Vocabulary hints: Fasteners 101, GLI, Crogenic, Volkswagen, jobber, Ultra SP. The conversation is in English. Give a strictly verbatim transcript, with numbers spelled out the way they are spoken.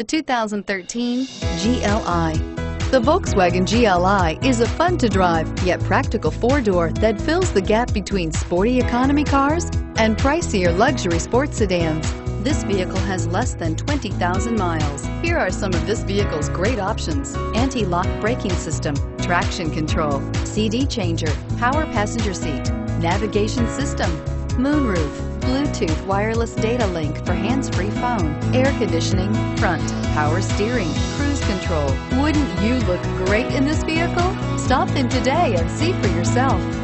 The two thousand thirteen G L I. The Volkswagen G L I is a fun-to-drive, yet practical four-door that fills the gap between sporty economy cars and pricier luxury sports sedans. This vehicle has less than twenty thousand miles. Here are some of this vehicle's great options: anti-lock braking system, traction control, C D changer, power passenger seat, navigation system, moonroof, Bluetooth wireless data link for hands-free phone, air conditioning, front, power steering, cruise control. Wouldn't you look great in this vehicle? Stop in today and see for yourself.